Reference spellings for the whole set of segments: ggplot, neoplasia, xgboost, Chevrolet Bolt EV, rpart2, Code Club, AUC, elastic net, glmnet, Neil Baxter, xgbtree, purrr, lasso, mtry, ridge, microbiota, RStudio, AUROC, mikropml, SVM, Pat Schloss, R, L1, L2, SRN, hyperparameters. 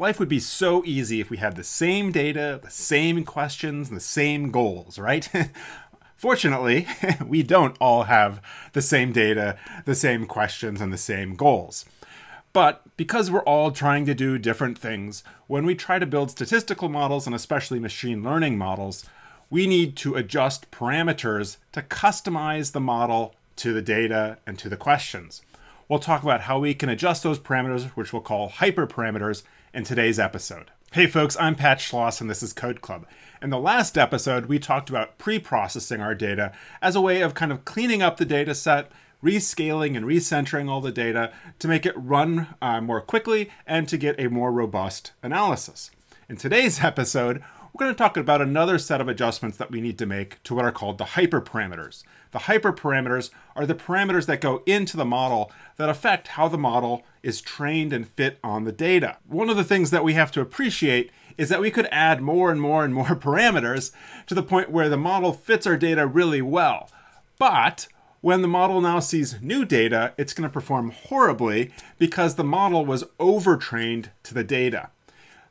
Life would be so easy if we had the same data, the same questions, and the same goals, right? Fortunately, we don't all have the same data, the same questions, and the same goals. But because we're all trying to do different things, when we try to build statistical models, and especially machine learning models, we need to adjust parameters to customize the model to the data and to the questions. We'll talk about how we can adjust those parameters, which we'll call hyperparameters, in today's episode. Hey folks, I'm Pat Schloss and this is Code Club. In the last episode, we talked about pre-processing our data as a way of kind of cleaning up the data set, rescaling and recentering all the data to make it run more quickly and to get a more robust analysis. In today's episode, we're going to talk about another set of adjustments that we need to make to what are called the hyperparameters. The hyperparameters are the parameters that go into the model that affect how the model is trained and fit on the data. One of the things that we have to appreciate is that we could add more and more parameters to the point where the model fits our data really well. But when the model now sees new data, it's going to perform horribly because the model was overtrained to the data.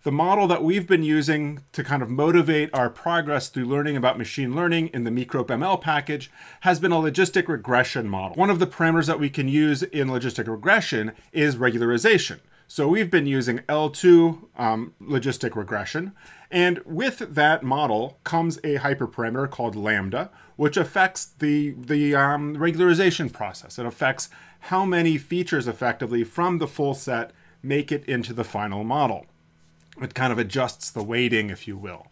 The model that we've been using to kind of motivate our progress through learning about machine learning in the mikropml package has been a logistic regression model. One of the parameters that we can use in logistic regression is regularization. So we've been using L2 logistic regression, and with that model comes a hyperparameter called lambda, which affects the regularization process. It affects how many features effectively from the full set make it into the final model. It kind of adjusts the weighting, if you will.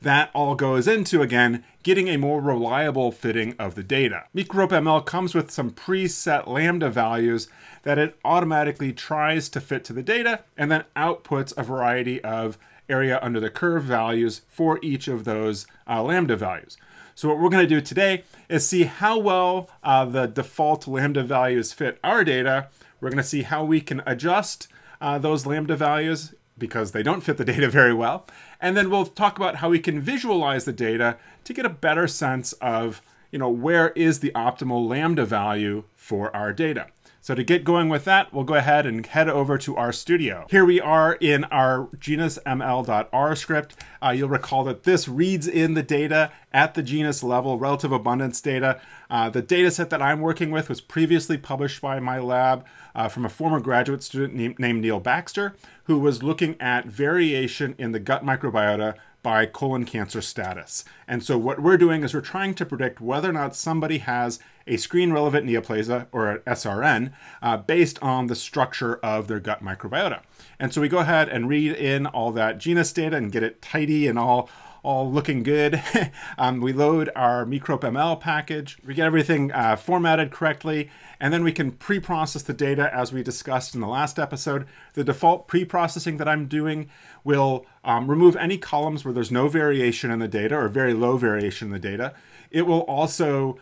That all goes into, again, getting a more reliable fitting of the data. MikropML comes with some preset lambda values that it automatically tries to fit to the data and then outputs a variety of area under the curve values for each of those lambda values. So what we're going to do today is see how well the default lambda values fit our data. We're going to see how we can adjust those lambda values because they don't fit the data very well. And then we'll talk about how we can visualize the data to get a better sense of, you know, where is the optimal lambda value for our data. So to get going with that, we'll go ahead and head over to RStudio. Here we are in our genusml.r script. You'll recall that this reads in the data at the genus level, relative abundance data. The data set that I'm working with was previously published by my lab from a former graduate student named Neil Baxter, who was looking at variation in the gut microbiota by colon cancer status. And so what we're doing is we're trying to predict whether or not somebody has a screen-relevant neoplasia, or an SRN, based on the structure of their gut microbiota. And so we go ahead and read in all that genus data and get it tidy and all looking good. We load our MikropML package. We get everything formatted correctly, and then we can pre-process the data as we discussed in the last episode. The default pre-processing that I'm doing will remove any columns where there's no variation in the data or very low variation in the data. It will also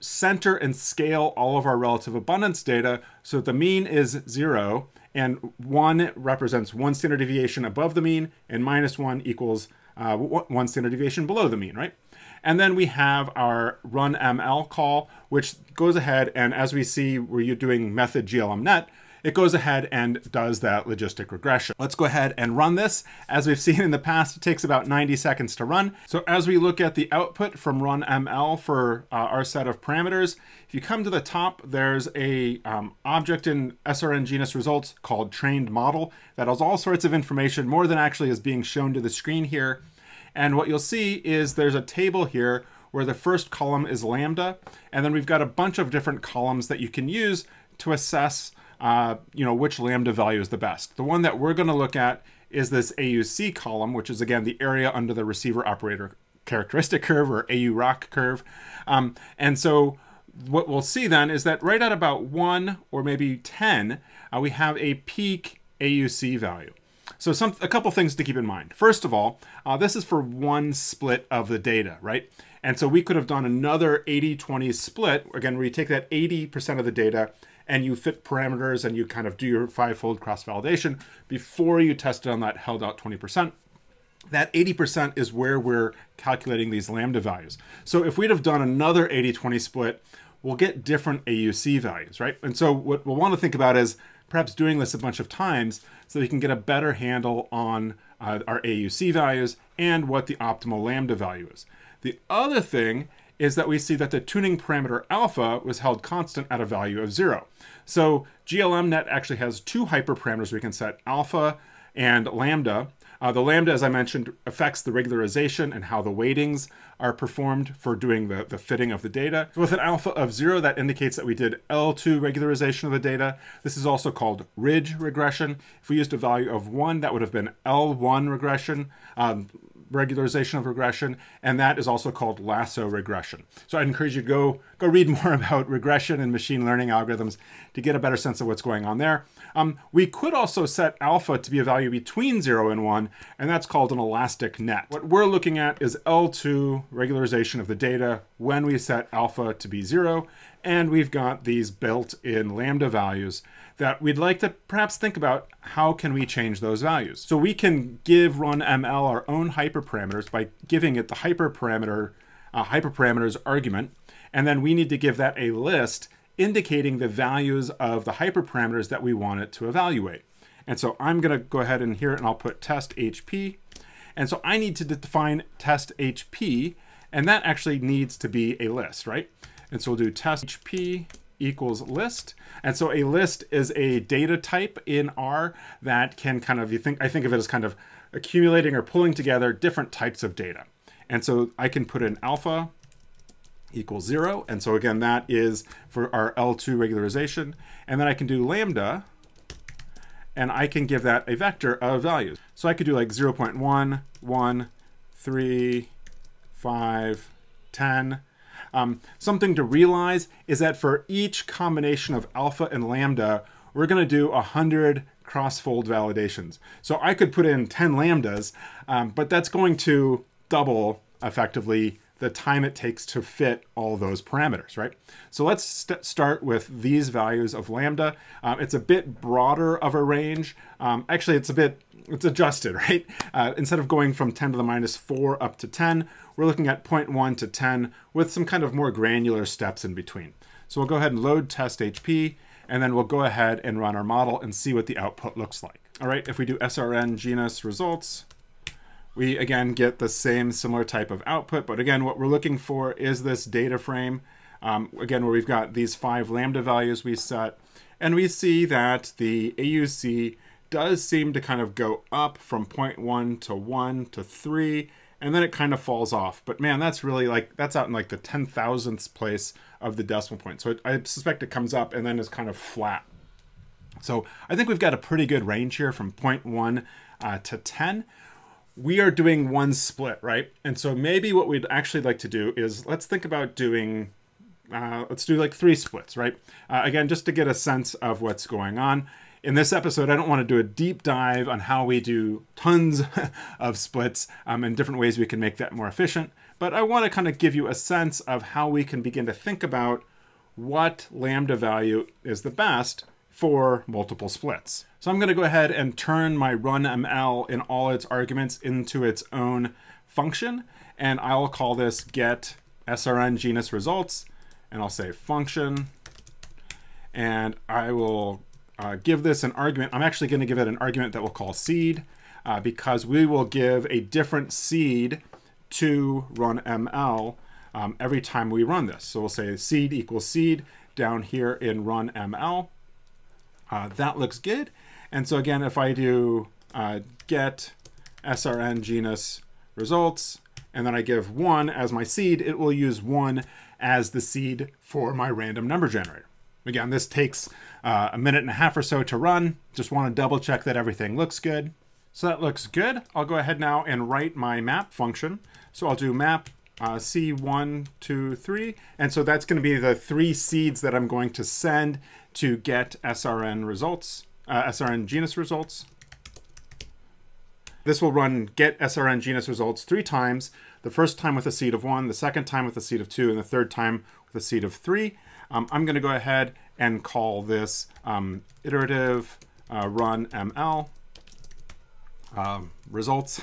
center and scale all of our relative abundance data so that the mean is 0 and 1 represents 1 standard deviation above the mean and -1 equals 1 standard deviation below the mean, right? And then we have our run ML call, which goes ahead and, as we see where you're doing method glmnet, it goes ahead and does that logistic regression. Let's go ahead and run this. As we've seen in the past, it takes about 90 seconds to run. So as we look at the output from run ML for our set of parameters, if you come to the top, there's a object in SRN genus results called trained model that has all sorts of information, more than actually is being shown to the screen here. And what you'll see is there's a table here where the first column is lambda, and then we've got a bunch of different columns that you can use to assess you know, which lambda value is the best. The one that we're going to look at is this AUC column, which is, again, the area under the receiver operator characteristic curve, or AUROC curve. And so what we'll see then is that right at about 1 or maybe 10, we have a peak AUC value. So a couple things to keep in mind. First of all, this is for one split of the data, right? And so we could have done another 80-20 split, again, where you take that 80% of the data and you fit parameters and you kind of do your 5-fold cross-validation before you test it on that held out 20%. That 80% is where we're calculating these lambda values. So if we'd have done another 80-20 split, we'll get different AUC values, right? And so what we'll want to think about is perhaps doing this a bunch of times so we can get a better handle on our AUC values and what the optimal lambda value is. The other thing is that we see that the tuning parameter alpha was held constant at a value of 0. So glmnet actually has two hyperparameters we can set, alpha and lambda. The lambda, as I mentioned, affects the regularization and how the weightings are performed for doing the fitting of the data. So with an alpha of 0, that indicates that we did L2 regularization of the data. This is also called ridge regression. If we used a value of 1, that would have been L1 regression, regularization of regression, and that is also called lasso regression. So I encourage you to go read more about regression and machine learning algorithms to get a better sense of what's going on there. We could also set alpha to be a value between 0 and 1, and that's called an elastic net. What we're looking at is L2 regularization of the data when we set alpha to be 0, and we've got these built-in lambda values that we'd like to perhaps think about how can we change those values. So we can give runML our own hyperparameters by giving it the hyperparameters argument, and then we need to give that a list indicating the values of the hyperparameters that we want it to evaluate. And so I'm gonna go ahead and here and I'll put test HP. And so I need to define test HP, and that actually needs to be a list, right? And so we'll do test HP equals list. And so a list is a data type in R that can kind of, I think of it as kind of accumulating or pulling together different types of data. And so I can put in alpha equals 0. And so again, that is for our L2 regularization. And then I can do lambda, and I can give that a vector of values. So I could do like 0.1, 1, 3, 5, 10. Something to realize is that for each combination of alpha and lambda, we're going to do 100 cross-fold validations. So I could put in 10 lambdas, but that's going to double, effectively, the time it takes to fit all those parameters, right? So let's start with these values of lambda. It's a bit broader of a range. Actually, it's adjusted, right? Instead of going from 10 to the minus 4 up to 10, we're looking at 0.1 to 10 with some kind of more granular steps in between. So we'll go ahead and load test HP, and then we'll go ahead and run our model and see what the output looks like. All right, if we do SRN genus results, we again get the same similar type of output, but again, what we're looking for is this data frame, again, where we've got these 5 lambda values we set, and we see that the AUC does seem to kind of go up from 0.1 to 1 to 3, and then it kind of falls off. But man, that's really like, that's out in like the 10,000th place of the decimal point. So I suspect it comes up and then is kind of flat. So I think we've got a pretty good range here from 0.1 to 10. We are doing one split, right? And so maybe what we'd actually like to do is let's think about doing, let's do like 3 splits, right? Again, just to get a sense of what's going on. In this episode, I don't want to do a deep dive on how we do tons of splits and different ways we can make that more efficient. But I want to kind of give you a sense of how we can begin to think about what lambda value is the best for multiple splits. So I'm going to go ahead and turn my runML in all its arguments into its own function. And I will call this get SRN genus results. And I'll say function. And I will give this an argument. I'm actually going to give it an argument that we'll call seed because we will give a different seed to runML every time we run this. So we'll say seed equals seed down here in runML. That looks good. And so again, if I do get SRN genus results, and then I give 1 as my seed, it will use 1 as the seed for my random number generator. Again, this takes a minute and a half or so to run. Just want to double check that everything looks good. So that looks good. I'll go ahead now and write my map function. So I'll do map C1, 2, 3. And so that's going to be the 3 seeds that I'm going to send to get SRN results, SRN genus results. This will run get SRN genus results 3 times. The first time with a seed of 1, the second time with a seed of 2, and the third time with a seed of 3. I'm going to go ahead and call this iterative run ML results.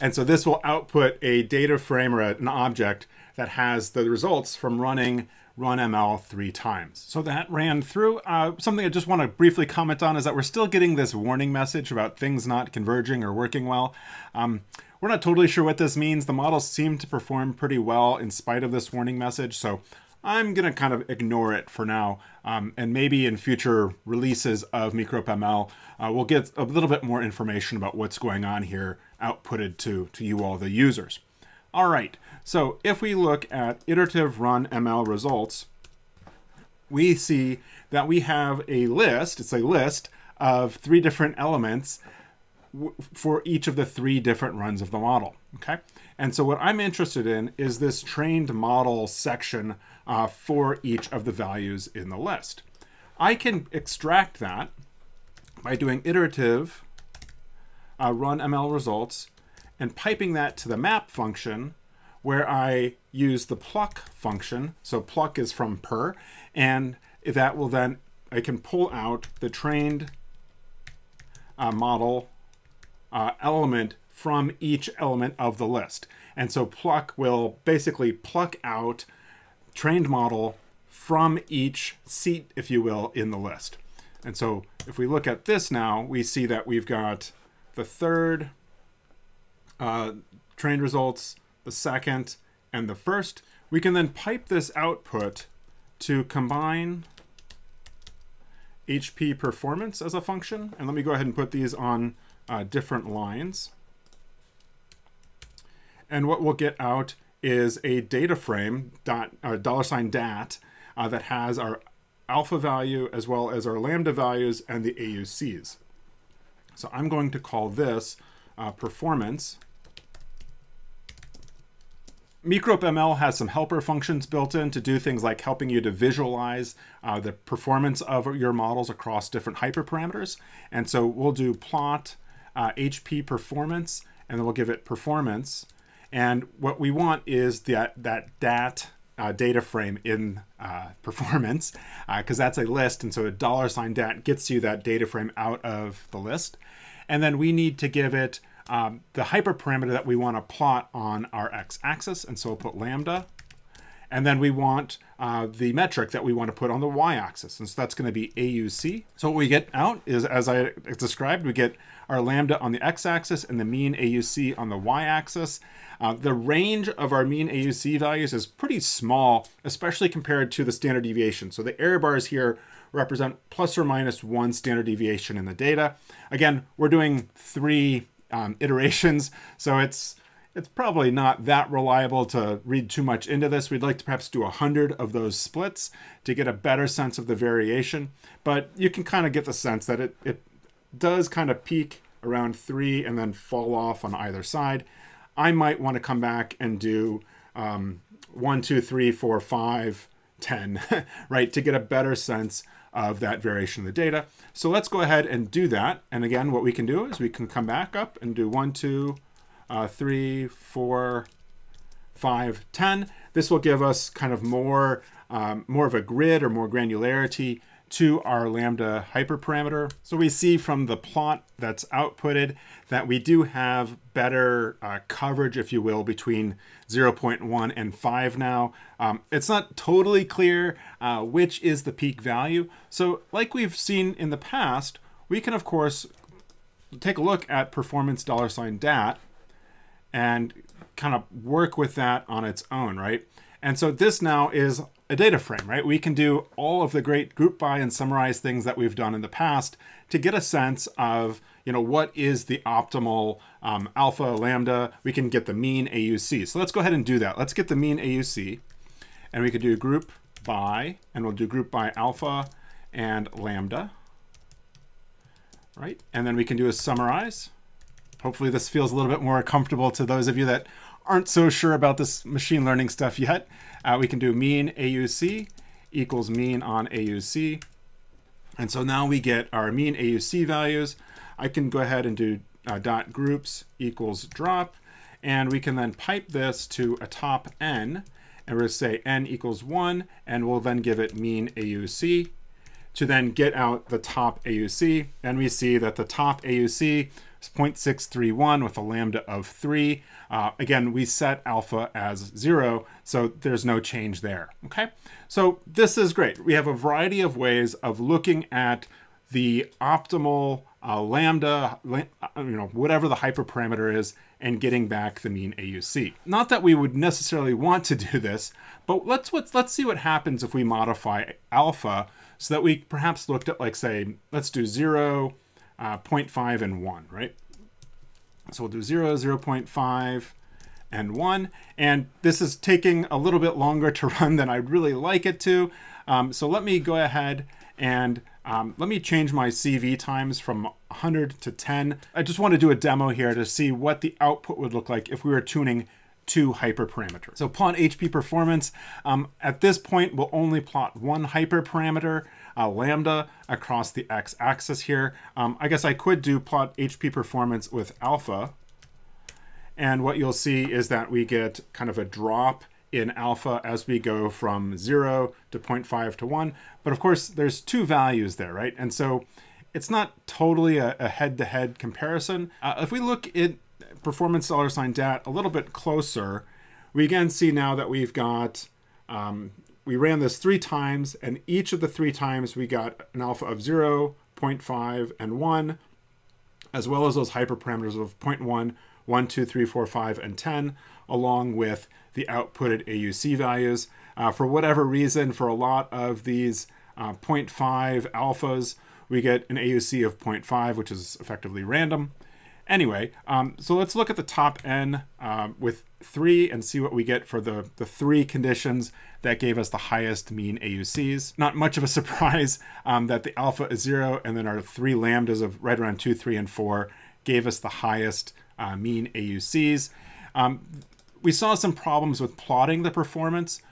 And so this will output a data frame or an object that has the results from running runML 3 times. So that ran through. Something I just want to briefly comment on is that we're still getting this warning message about things not converging or working well. We're not totally sure what this means. The models seem to perform pretty well in spite of this warning message. So I'm going to kind of ignore it for now. And maybe in future releases of mikropml, we'll get a little bit more information about what's going on here outputted to you all, the users. All right, so if we look at iterative run ML results, we see that we have a list, it's a list of 3 different elements for each of the 3 different runs of the model, okay? And so what I'm interested in is this trained model section for each of the values in the list. I can extract that by doing iterative run ML results and piping that to the map function where I use the pluck function. So pluck is from purrr, and that will then, I can pull out the trained model element from each element of the list. And so pluck will basically pluck out trained model from each seat, if you will, in the list. And so if we look at this now, we see that we've got the 3rd trained results, the 2nd, and the 1st. We can then pipe this output to combine HP performance as a function. And let me go ahead and put these on different lines. And what we'll get out is a data frame $dat that has our alpha value as well as our lambda values and the AUCs. So I'm going to call this performance. MikropML has some helper functions built in to do things like helping you to visualize the performance of your models across different hyperparameters. And so we'll do plot HP performance, and then we'll give it performance. And what we want is that data frame in performance, because that's a list. And so a $dat gets you that data frame out of the list. And then we need to give it the hyperparameter that we want to plot on our x-axis, and so we'll put lambda. And then we want the metric that we want to put on the y-axis, and so that's going to be AUC. So what we get out is, as I described, we get our lambda on the x-axis and the mean AUC on the y-axis. The range of our mean AUC values is pretty small, especially compared to the standard deviation. So the error bars here represent ±1 standard deviation in the data. Again, we're doing 3 iterations, so it's probably not that reliable to read too much into this. We'd like to perhaps do 100 of those splits to get a better sense of the variation, but you can kind of get the sense that it does kind of peak around 3 and then fall off on either side. I might want to come back and do 1, 2, 3, 4, 5, 10, right, to get a better sense of that variation of the data. So let's go ahead and do that. And again, what we can do is we can come back up and do 1, 2, 3, 4, 5, 10. This will give us kind of more of a grid or more granularity to our lambda hyperparameter. So we see from the plot that's outputted that we do have better coverage, if you will, between 0.1 and 5 now. It's not totally clear which is the peak value. So like we've seen in the past, we can, of course, take a look at performance $dat and kind of work with that on its own, right? And so this now is a data frame, right? We can do all of the great group by and summarize things that we've done in the past to get a sense of, you know, what is the optimal alpha, lambda. We can get the mean AUC. So let's go ahead and do that. Let's get the mean AUC, and we could do group by, and we'll do group by alpha and lambda, right? And then we can do a summarize. Hopefully this feels a little bit more comfortable to those of you that aren't so sure about this machine learning stuff yet. We can do mean AUC equals mean on AUC. And so now we get our mean AUC values. I can go ahead and do .groups equals drop. And we can then pipe this to a top n. And we're going to say n equals 1. And we'll then give it mean AUC to then get out the top AUC. And we see that the top AUC is 0.631 with a lambda of 3. Again, we set alpha as 0, so there's no change there, okay? So this is great. We have a variety of ways of looking at the optimal lambda, whatever the hyperparameter is, and getting back the mean AUC. Not that we would necessarily want to do this, but let's see what happens if we modify alpha so that we perhaps looked at, like, say, let's do 0, 0.5, and 1, right? So we'll do 0, 0.5, and 1. And this is taking a little bit longer to run than I'd really like it to. So let me go ahead and let me change my CV times from 100 to 10. I just want to do a demo here to see what the output would look like if we were tuning to hyperparameters. So plot HP performance. At this point, we'll only plot one hyperparameter, lambda, across the x-axis here. I guess I could do plot HP performance with alpha. And what you'll see is that we get kind of a drop in alpha as we go from 0 to 0.5 to 1. But of course, there's two values there, right? And so it's not totally a head-to-head comparison. If we look at performance $dat a little bit closer, we again see now that we've got, we ran this 3 times, and each of the 3 times we got an alpha of 0, 0.5, and 1, as well as those hyperparameters of 0.1, 1, 2, 3, 4, 5, and 10, along with the outputted AUC values. For whatever reason, for a lot of these 0.5 alphas, we get an AUC of 0.5, which is effectively random. Anyway, so let's look at the top N with 3 and see what we get for the 3 conditions that gave us the highest mean AUCs. Not much of a surprise that the alpha is 0, and then our 3 lambdas of right around 2, 3, and 4 gave us the highest mean AUCs. We saw some problems with plotting the performance.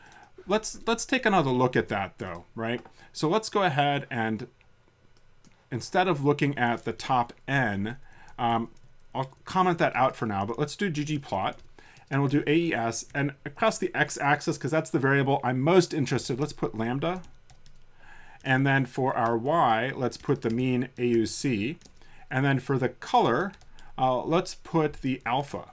Let's take another look at that though, right? So let's go ahead and, instead of looking at the top N, I'll comment that out for now, but let's do ggplot, and we'll do AES, and across the x-axis, because that's the variable I'm most interested, let's put lambda. And then for our y, let's put the mean AUC. And then for the color, let's put the alpha.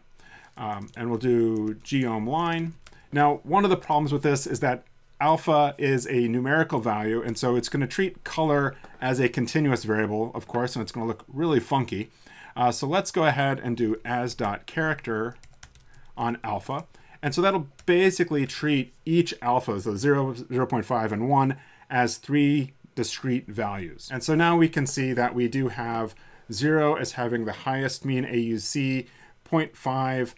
And we'll do geom line. Now, one of the problems with this is that alpha is a numerical value, and so it's going to treat color as a continuous variable, of course, and it's going to look really funky. So let's go ahead and do as.character on alpha. And so that'll basically treat each alpha, so 0, 0.5, and 1, as 3 discrete values. And so now we can see that we do have 0 as having the highest mean AUC, 0.5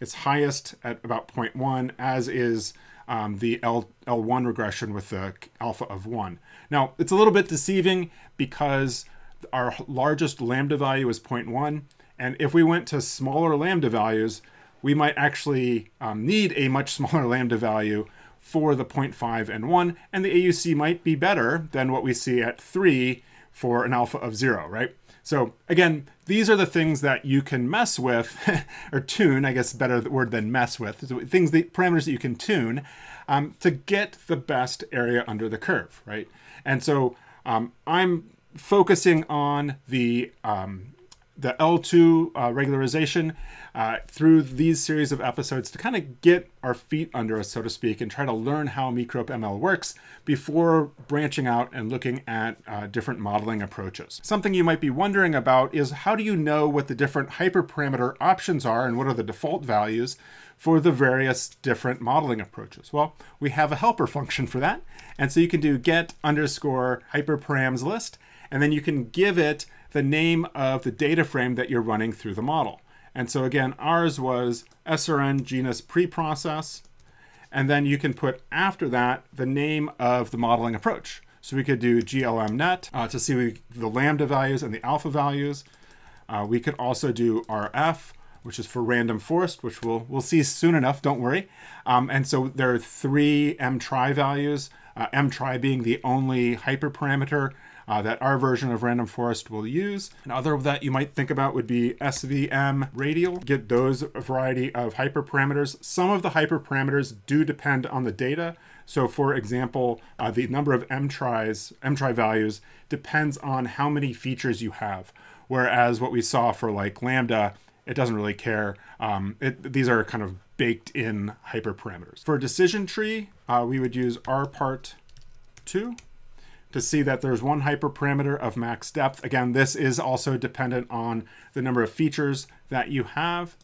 it's highest at about 0.1, as is the L1 regression with the alpha of 1. Now, it's a little bit deceiving because our largest lambda value is 0.1, and if we went to smaller lambda values, we might actually need a much smaller lambda value for the 0.5 and 1, and the AUC might be better than what we see at 3 for an alpha of 0, right? So again, these are the things that you can mess with, or tune, I guess a better word than mess with, things, the parameters that you can tune to get the best area under the curve, right? And so I'm focusing on the L2 regularization through these series of episodes to kind of get our feet under us, so to speak, and try to learn how mikropml works before branching out and looking at different modeling approaches. Something you might be wondering about is, how do you know what the different hyperparameter options are and what are the default values for the various different modeling approaches? Well, we have a helper function for that. And so you can do get underscore hyperparams list, and then you can give it the name of the data frame that you're running through the model. And so again, ours was SRN genus preprocess. And then you can put after that the name of the modeling approach. So we could do glmnet to see the lambda values and the alpha values. We could also do RF, which is for random forest, which we'll see soon enough, don't worry. And so there are 3 mtry values, mtry being the only hyperparameter that our version of random forest will use. Another that you might think about would be SVM radial. Get those a variety of hyperparameters. Some of the hyperparameters do depend on the data. So for example, the number of mtry values depends on how many features you have. Whereas what we saw for like Lambda, it doesn't really care. These are kind of baked in hyperparameters. For a decision tree, we would use rpart2 to see that there's one hyperparameter of max depth. Again, this is also dependent on the number of features that you have.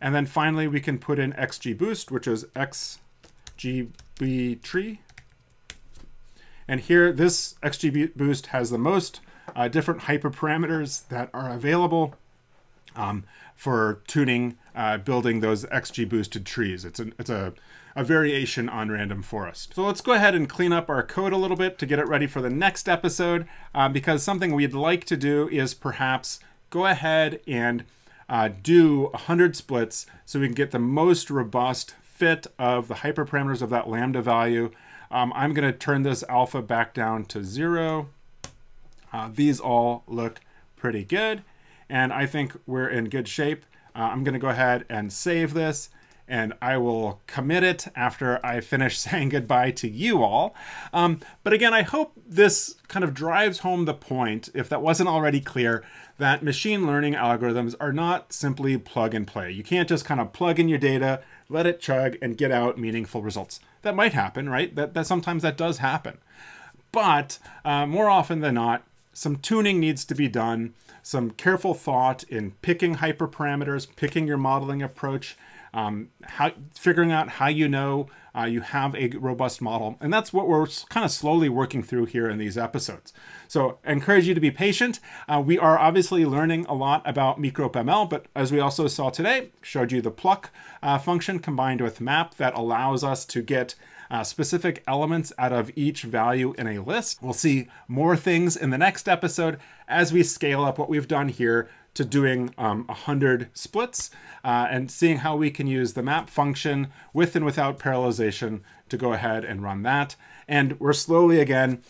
And then finally, we can put in xgboost, which is xgbtree. And here, this xgboost has the most different hyperparameters that are available for tuning, building those xgboosted trees. It's a variation on random forest. So let's go ahead and clean up our code a little bit to get it ready for the next episode, because something we'd like to do is perhaps go ahead and do 100 splits so we can get the most robust fit of the hyperparameters of that lambda value. I'm going to turn this alpha back down to 0. These all look pretty good, and I think we're in good shape. I'm going to go ahead and save this, and I will commit it after I finish saying goodbye to you all. But again, I hope this kind of drives home the point, if that wasn't already clear, that machine learning algorithms are not simply plug and play. You can't just kind of plug in your data, let it chug, and get out meaningful results. That might happen, right? That sometimes that does happen. But more often than not, some tuning needs to be done, some careful thought in picking hyperparameters, picking your modeling approach, figuring out how you know you have a robust model. And that's what we're kind of slowly working through here in these episodes. So I encourage you to be patient. We are obviously learning a lot about mikropml, but as we also saw today, showed you the pluck function combined with map that allows us to get specific elements out of each value in a list. We'll see more things in the next episode as we scale up what we've done here to doing 100 splits and seeing how we can use the map function with and without parallelization to go ahead and run that. And we're slowly again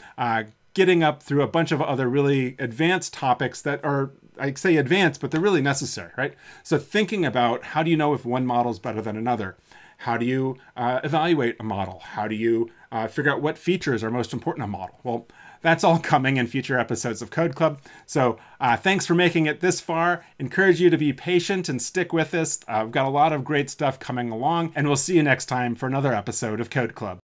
getting up through a bunch of other really advanced topics that are, I say advanced, but they're really necessary, right? So thinking about how do you know if one model is better than another? How do you evaluate a model? How do you figure out what features are most important in a model? Well, that's all coming in future episodes of Code Club. So thanks for making it this far. Encourage you to be patient and stick with us. I've got a lot of great stuff coming along, and we'll see you next time for another episode of Code Club.